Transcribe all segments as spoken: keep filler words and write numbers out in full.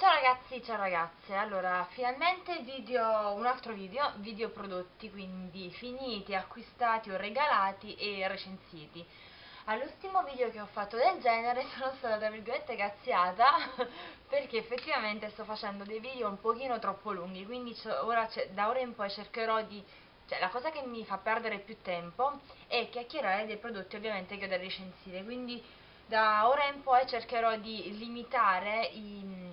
Ciao ragazzi, ciao ragazze, allora finalmente video, un altro video, video prodotti, quindi finiti, acquistati o regalati e recensiti. All'ultimo video che ho fatto del genere sono stata tra virgolette cazziata perché effettivamente sto facendo dei video un pochino troppo lunghi, quindi ora, da ora in poi cercherò di... Cioè, la cosa che mi fa perdere più tempo è chiacchierare dei prodotti ovviamente che ho da recensire, quindi da ora in poi cercherò di limitare i...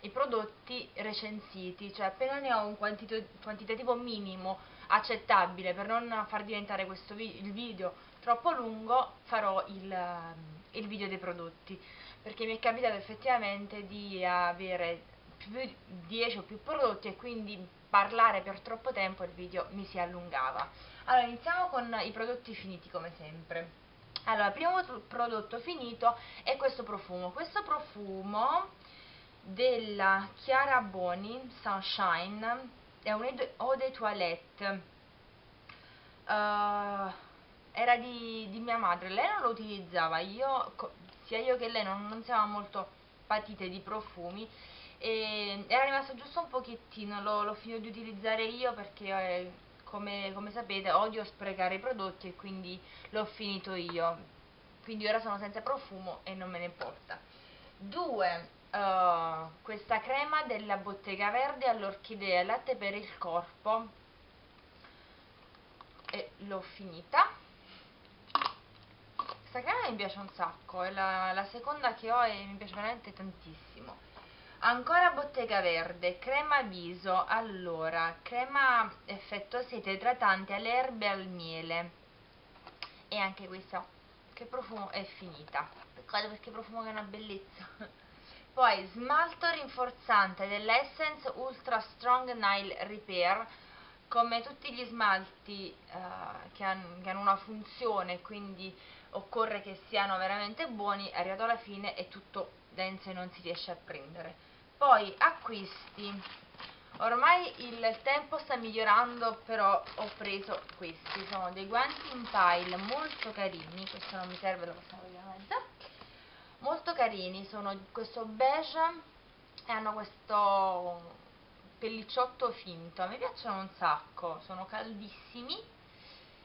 i prodotti recensiti, cioè appena ne ho un quantitativo minimo accettabile per non far diventare questo vi il video troppo lungo, farò il, il video dei prodotti, perché mi è capitato effettivamente di avere più di dieci o più prodotti e quindi parlare per troppo tempo il video mi si allungava. Allora iniziamo con i prodotti finiti come sempre. Allora, il primo prodotto finito è questo profumo, questo profumo della Chiara Boni Sunshine, è un eau de toilette, uh, era di, di mia madre, lei non lo utilizzava, io, sia io che lei non, non siamo molto patite di profumi e era rimasto giusto un pochettino, l'ho finito di utilizzare io perché eh, come, come sapete odio sprecare i prodotti e quindi l'ho finito io, quindi ora sono senza profumo e non me ne importa. Due, Uh, questa crema della Bottega Verde all'orchidea, latte per il corpo, e l'ho finita. Questa crema mi piace un sacco, è la, la seconda che ho e mi piace veramente tantissimo. Ancora Bottega Verde, crema viso, allora crema effetto sete idratante alle erbe e al miele, e anche questa che profumo è finita, peccato perché profumo che è una bellezza. Poi smalto rinforzante della Essence Ultra Strong Nail Repair, come tutti gli smalti eh, che, hanno, che hanno una funzione, quindi occorre che siano veramente buoni, è arrivato alla fine è tutto denso e non si riesce a prendere. Poi acquisti, ormai il tempo sta migliorando però ho preso questi, sono dei guanti in pile molto carini, questo non mi serve, lo possiamo vedere in mezzo. Molto carini, sono questo beige e hanno questo pellicciotto finto, a me piacciono un sacco, sono caldissimi,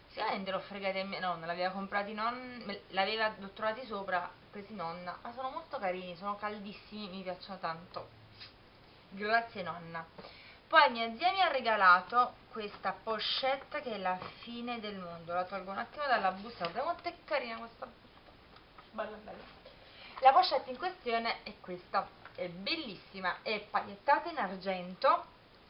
sicuramente l'ho fregata mia nonna, l'aveva comprati non, l'aveva dottati sopra, presi nonna, ma sono molto carini, sono caldissimi, mi piacciono tanto, grazie nonna. Poi mia zia mi ha regalato questa pochette che è la fine del mondo, la tolgo un attimo dalla busta, guarda quanto è carina questa busta, bella bella. La pochette in questione è questa, è bellissima, è pagliettata in argento,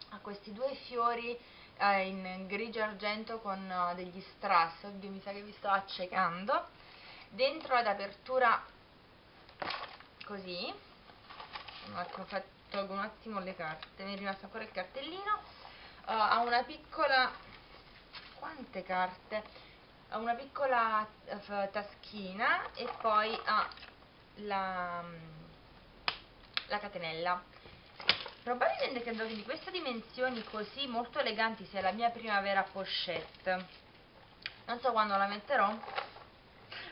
ha questi due fiori eh, in grigio argento con uh, degli strass, oddio mi sa che vi sto accecando, dentro ad apertura così, un attimo, tolgo un attimo le carte, mi è rimasto ancora il cartellino, uh, ha una piccola, quante carte, ha una piccola uh, taschina e poi ha La, la catenella. Probabilmente credo che di queste dimensioni così molto eleganti sia la mia primavera pochette, non so quando la metterò,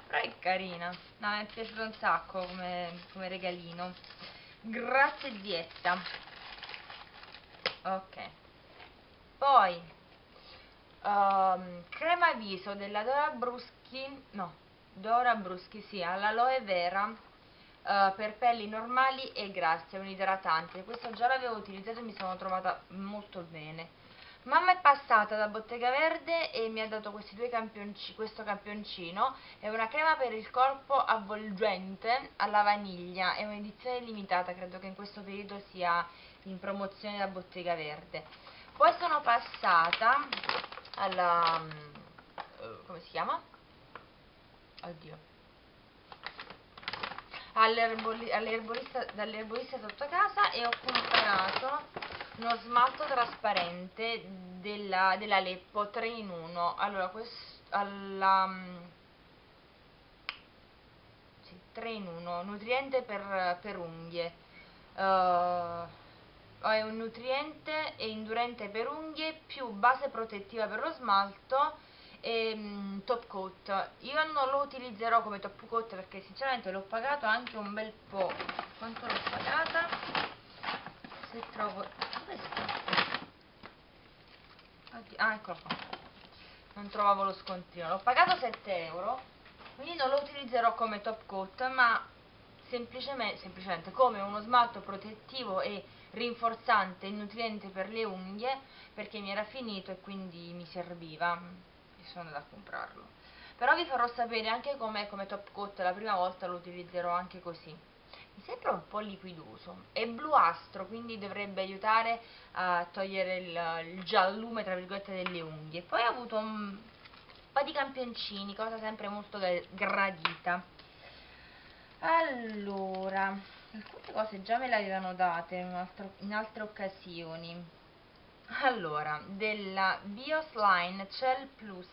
però è carina, no, mi è piaciuta un sacco come, come regalino, grazie dietta. Ok, poi um, crema viso della Dorabruschi, no Dorabruschi sì, all'aloe vera, Uh, per pelli normali e grasse, un idratante, questo già l'avevo utilizzato e mi sono trovata molto bene. Mamma è passata da Bottega Verde e mi ha dato questi due campionci, questo campioncino è una crema per il corpo avvolgente alla vaniglia, è un'edizione limitata, credo che in questo periodo sia in promozione da Bottega Verde. Poi sono passata alla... come si chiama? Oddio, all'erbolista dall'erbolista sotto casa e ho comprato uno smalto trasparente della, della Lepo tre in uno, allora questo alla, sì, tre in uno nutriente per, per unghie, uh, è un nutriente e indurente per unghie più base protettiva per lo smalto e um, top coat. Io non lo utilizzerò come top coat perché sinceramente l'ho pagato anche un bel po', quanto l'ho pagata? ah, eccolo qua, non trovavo lo scontino, l'ho pagato sette euro, quindi non lo utilizzerò come top coat, ma semplicemente, semplicemente come uno smalto protettivo e rinforzante e nutriente per le unghie, perché mi era finito e quindi mi serviva e sono andata a comprarlo. Però vi farò sapere anche com'è come top coat, la prima volta lo utilizzerò anche così. Mi sembra un po' liquidoso, è bluastro, quindi dovrebbe aiutare a togliere il, il giallume tra virgolette delle unghie. Poi ho avuto un po' di campioncini, cosa sempre molto gradita. Allora, alcune cose già me le avevano date in, altro, in altre occasioni. Allora, della Bios Line Cell Plus,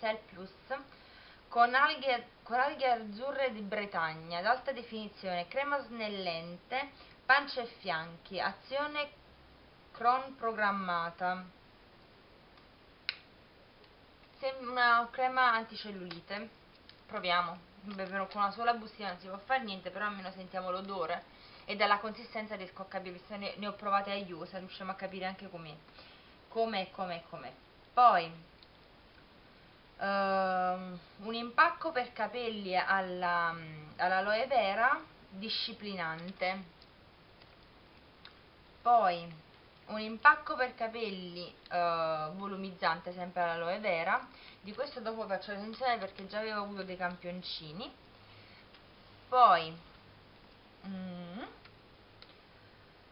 Cell Plus con alghe, con alghe azzurre di Bretagna, ad alta definizione, crema snellente, pancia e fianchi, azione cron programmata, una crema anticellulite. Proviamo, beverò con una sola bustina, non si può fare niente, però almeno sentiamo l'odore e dalla consistenza riesco a capire, visto ne, ne ho provate a iosa, riusciamo a capire anche com'è, com'è, com'è, com'è. Poi... Uh, un impacco per capelli alla, all'aloe vera disciplinante, poi un impacco per capelli uh, volumizzante sempre all'aloe vera, di questo dopo faccio l'esenziale perché già avevo avuto dei campioncini, poi mm, uh,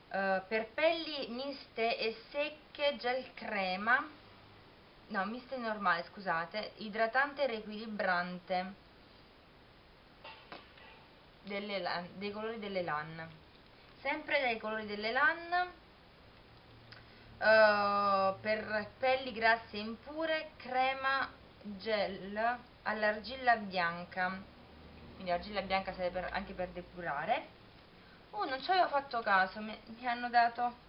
per pelli miste e secche gel crema, no, misto normale, scusate, idratante e riequilibrante delle lan, dei colori delle lan, sempre dai colori delle lan, uh, per pelli grasse e impure, crema gel all'argilla bianca, quindi l'argilla bianca serve per, anche per depurare. Oh, non ci avevo fatto caso, mi, mi hanno dato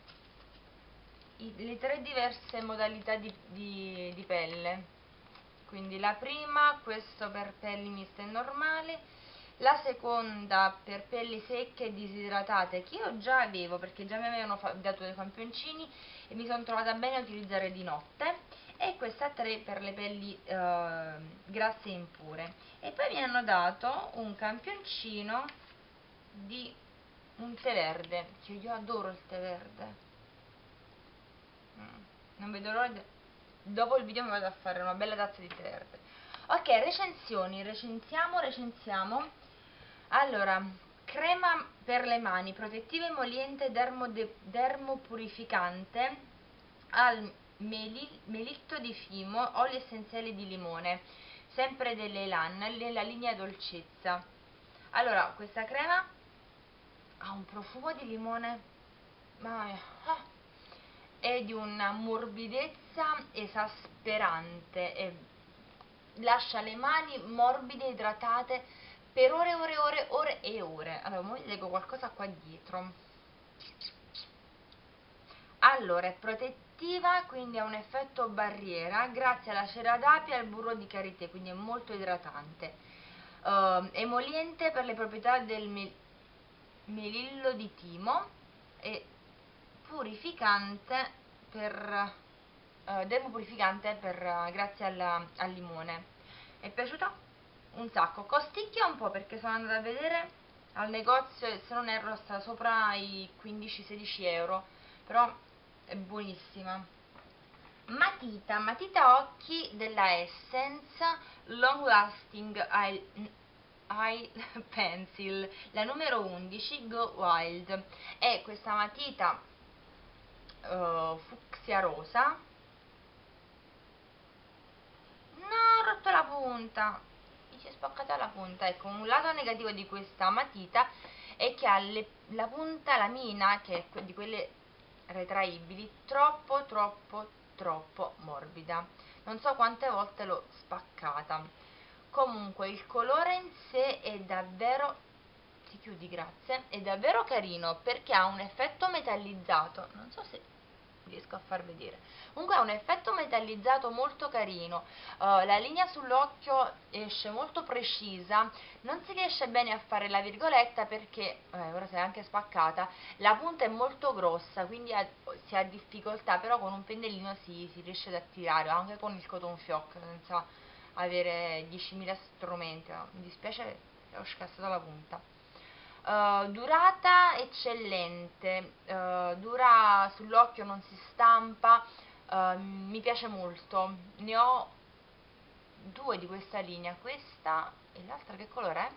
le tre diverse modalità di, di, di pelle, quindi la prima, questo per pelli miste e normali, la seconda per pelli secche e disidratate, che io già avevo perché già mi avevano dato dei campioncini e mi sono trovata bene a utilizzare di notte, e questa tre per le pelli eh, grasse e impure. E poi mi hanno dato un campioncino di un tè verde, cioè io adoro il tè verde, non vedo l'ora, dopo il video mi vado a fare una bella tazza di tè verde. Ok, recensioni, recensiamo, recensiamo. Allora, crema per le mani, protettiva emoliente dermode, dermopurificante al meli, melitto di fimo, oli essenziali di limone, sempre delle Elan, nella linea dolcezza. Allora, questa crema ha un profumo di limone, mamma mia, ah. è di una morbidezza esasperante e lascia le mani morbide, idratate per ore e ore, ore, ore e ore. Allora, ora vi leggo qualcosa qua dietro. Allora, è protettiva, quindi ha un effetto barriera grazie alla cera d'apia e al burro di karité, quindi è molto idratante, uh, emoliente per le proprietà del mel melillo di timo e purificante per eh, dermopurificante per, eh, grazie alla, al limone. Mi è piaciuta un sacco, costicchia un po' perché sono andata a vedere al negozio e se non erro sta sopra i quindici sedici euro, però è buonissima. Matita, matita occhi della Essence Long Lasting Eye, Eye Pencil, la numero undici Go Wild, è questa matita Uh, fucsia rosa, no, ho rotto la punta, mi si è spaccata la punta. Ecco, un lato negativo di questa matita è che ha le, la punta lamina, che è di quelle retraibili, troppo troppo troppo morbida, non so quante volte l'ho spaccata. Comunque il colore in sé è davvero, ti chiudi grazie, è davvero carino perché ha un effetto metallizzato, non so se riesco a far vedere. Comunque ha un effetto metallizzato molto carino, uh, la linea sull'occhio esce molto precisa, non si riesce bene a fare la virgoletta perché, eh, ora si è anche spaccata, la punta è molto grossa, quindi ha, si ha difficoltà, però con un pennellino si, si riesce ad attirare, anche con il cotton fioc, senza avere diecimila strumenti, no? Mi dispiace, ho scassato la punta. Uh, durata eccellente, uh, dura sull'occhio, non si stampa, uh, mi piace molto, ne ho due di questa linea, questa e l'altra che colore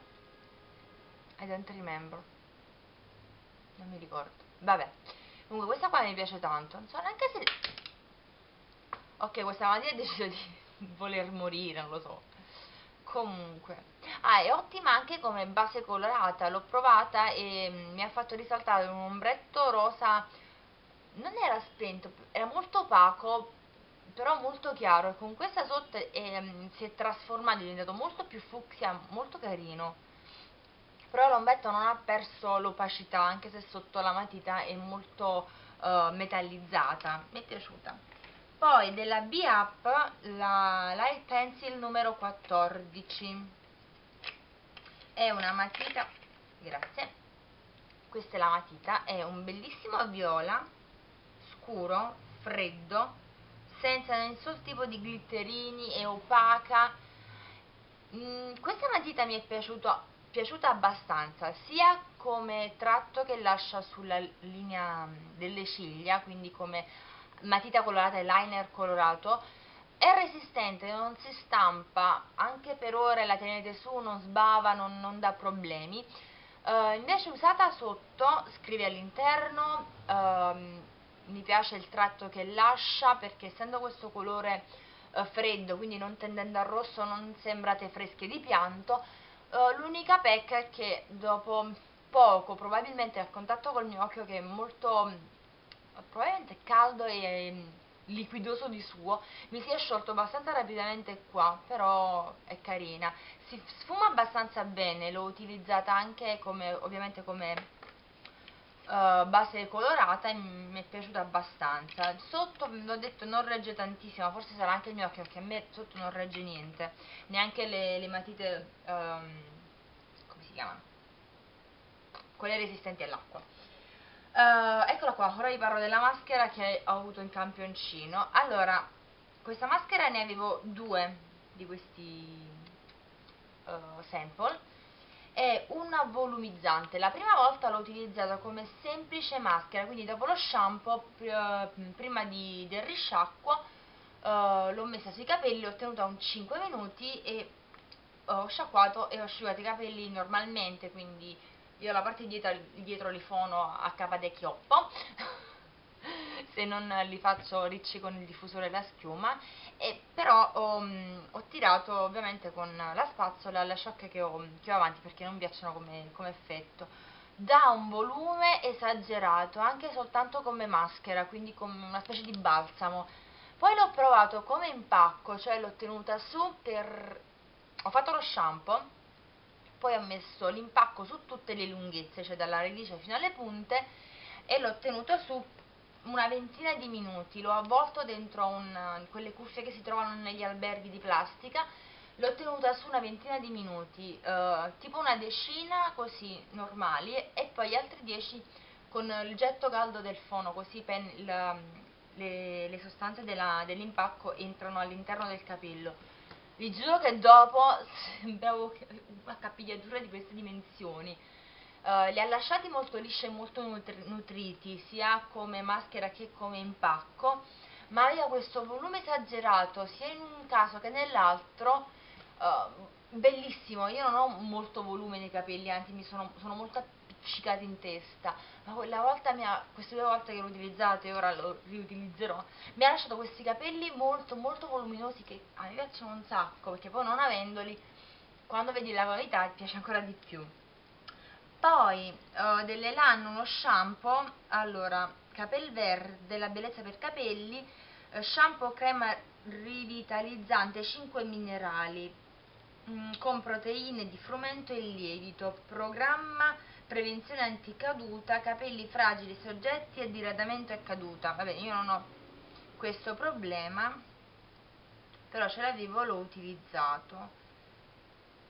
è? I don't remember, non mi ricordo, vabbè, comunque questa qua mi piace tanto, non so neanche se... ok, questa mattina ho deciso di voler morire, non lo so. Comunque, ah, è ottima anche come base colorata, l'ho provata e mi ha fatto risaltare un ombretto rosa, non era spento, era molto opaco, però molto chiaro, e con questa sotto eh, si è trasformato, è diventato molto più fucsia, molto carino, però l'ombretto non ha perso l'opacità, anche se sotto la matita è molto eh, metallizzata, mi è piaciuta. Poi della B-Up la Light Pencil numero quattordici, è una matita, grazie, questa è la matita, è un bellissimo viola scuro, freddo, senza nessun tipo di glitterini, è opaca. Mm, questa matita mi è piaciuta, piaciuta abbastanza, sia come tratto che lascia sulla linea delle ciglia, quindi come matita colorata e liner colorato, è resistente, non si stampa, anche per ore la tenete su, non sbava, non, non dà problemi. Uh, invece usata sotto, scrive all'interno, uh, mi piace il tratto che lascia, perché essendo questo colore uh, freddo, quindi non tendendo al rosso, non sembrate fresche di pianto. Uh, l'unica pecca è che dopo poco, probabilmente a contatto col mio occhio che è molto... probabilmente caldo e liquidoso di suo, mi si è sciolto abbastanza rapidamente qua, però è carina, si sfuma abbastanza bene, l'ho utilizzata anche come, ovviamente come uh, base colorata e mi è piaciuta abbastanza. Sotto, l'ho detto, non regge tantissimo, forse sarà anche il mio occhio, perché a me sotto non regge niente, neanche le, le matite um, come si chiamano? Quelle resistenti all'acqua. Uh, eccola qua, ora vi parlo della maschera che ho avuto in campioncino. Allora, questa maschera ne avevo due di questi uh, sample, è una volumizzante, la prima volta l'ho utilizzata come semplice maschera, quindi dopo lo shampoo, pr prima di, del risciacquo, uh, l'ho messa sui capelli, ho tenuta un cinque minuti e ho sciacquato e ho asciugato i capelli normalmente, quindi io la parte dietro, dietro li fono a capa de chioppo se non li faccio ricci con il diffusore e la schiuma, e però ho, ho tirato ovviamente con la spazzola la sciocca che ho, che ho avanti, perché non mi piacciono come, come effetto, dà un volume esagerato anche soltanto come maschera, quindi come una specie di balsamo. Poi l'ho provato come impacco, cioè l'ho tenuta su per... ho fatto lo shampoo, poi ho messo l'impacco su tutte le lunghezze, cioè dalla radice fino alle punte, e l'ho tenuto su una ventina di minuti, l'ho avvolto dentro un, quelle cuffie che si trovano negli alberghi di plastica, l'ho tenuta su una ventina di minuti, eh, tipo una decina così normali e poi gli altri dieci con il getto caldo del fono, così pen, la, le, le sostanze dell'impacco entrano all'interno del capello. Vi giuro che dopo sembravo una capigliatura di queste dimensioni. Uh, li ha lasciati molto lisci e molto nutri nutriti, sia come maschera che come impacco, ma aveva questo volume esagerato sia in un caso che nell'altro, uh, bellissimo. Io non ho molto volume nei capelli, anzi mi sono, sono molto appiccicati in testa, ma quella volta mi ha, queste due volte che l'ho utilizzato e ora lo riutilizzerò, mi ha lasciato questi capelli molto molto voluminosi che a me piacciono un sacco, perché poi non avendoli, quando vedi la qualità ti piace ancora di più. Poi uh, dell'Elan uno shampoo, allora Capelvenere della bellezza per capelli, uh, shampoo crema rivitalizzante, cinque minerali mm, con proteine di frumento e lievito, programma prevenzione anticaduta, capelli fragili, soggetti a diradamento e caduta. Vabbè, io non ho questo problema, però ce l'avevo, l'ho utilizzato.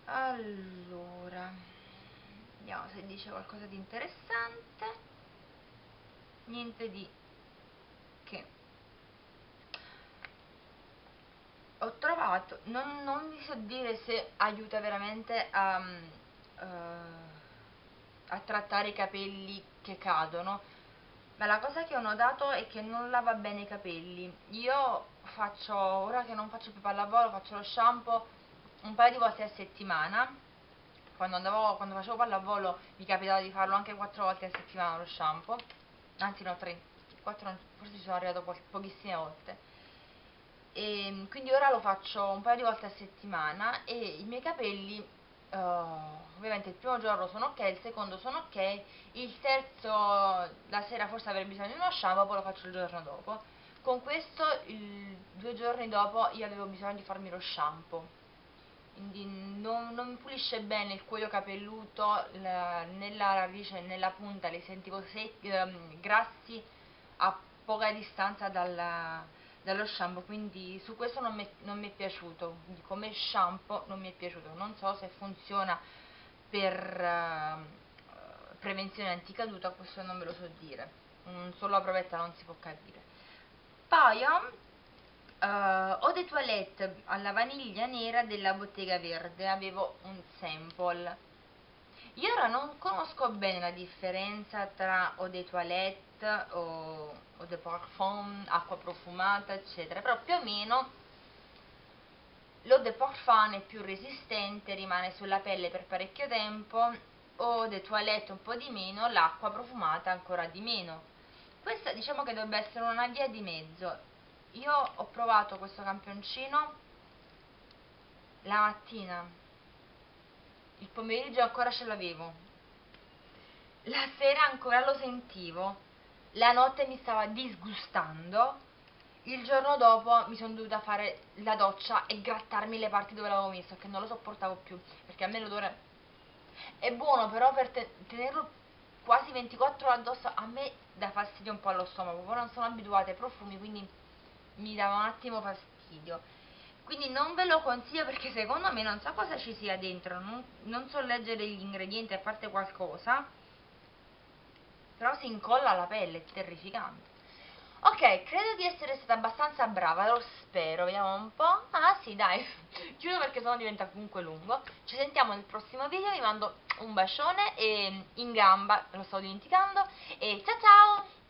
Allora, vediamo se dice qualcosa di interessante. Niente di che. Ho trovato, non, non vi so dire se aiuta veramente a, uh, a trattare i capelli che cadono, ma la cosa che ho notato è che non lava bene i capelli. Io faccio, ora che non faccio più pallavolo, faccio lo shampoo un paio di volte a settimana. Quando, andavo, quando facevo pallavolo mi capitava di farlo anche quattro volte a settimana lo shampoo. Anzi no, tre, quattro, forse ci sono arrivato po pochissime volte. E quindi ora lo faccio un paio di volte a settimana e i miei capelli uh, ovviamente il primo giorno sono ok, il secondo sono ok, il terzo la sera forse avrei bisogno di uno shampoo, poi lo faccio il giorno dopo. Con questo il, due giorni dopo io avevo bisogno di farmi lo shampoo, quindi non, non pulisce bene il cuoio capelluto, la, nella radice e nella punta li sentivo secchi, ehm, grassi a poca distanza dalla, dallo shampoo, quindi su questo non mi, non mi è piaciuto, quindi come shampoo non mi è piaciuto. Non so se funziona per ehm, prevenzione anticaduta, questo non ve lo so dire, mm, solo la provetta non si può capire. Poi Uh, eau de toilette alla vaniglia nera della Bottega Verde, avevo un sample. Io ora non conosco bene la differenza tra eau de toilette o eau de parfum, acqua profumata eccetera, però più o meno l'eau de parfum è più resistente, rimane sulla pelle per parecchio tempo, eau de toilette un po' di meno, l'acqua profumata ancora di meno. Questa diciamo che dovrebbe essere una via di mezzo. Io ho provato questo campioncino la mattina, il pomeriggio ancora ce l'avevo, la sera ancora lo sentivo, la notte mi stava disgustando, il giorno dopo mi sono dovuta fare la doccia e grattarmi le parti dove l'avevo messo, che non lo sopportavo più, perché a me l'odore è buono, però per te tenerlo quasi ventiquattro ore addosso a me dà fastidio un po' allo stomaco, poi non sono abituata ai profumi, quindi mi dava un attimo fastidio, quindi non ve lo consiglio, perché secondo me non so cosa ci sia dentro, non, non so leggere gli ingredienti, a parte qualcosa, però si incolla alla pelle, è terrificante. Ok, credo di essere stata abbastanza brava, lo spero, vediamo un po'. Ah sì, dai, chiudo perché sennò diventa comunque lungo. Ci sentiamo nel prossimo video, vi mando un bacione e in gamba, lo stavo dimenticando, e ciao ciao!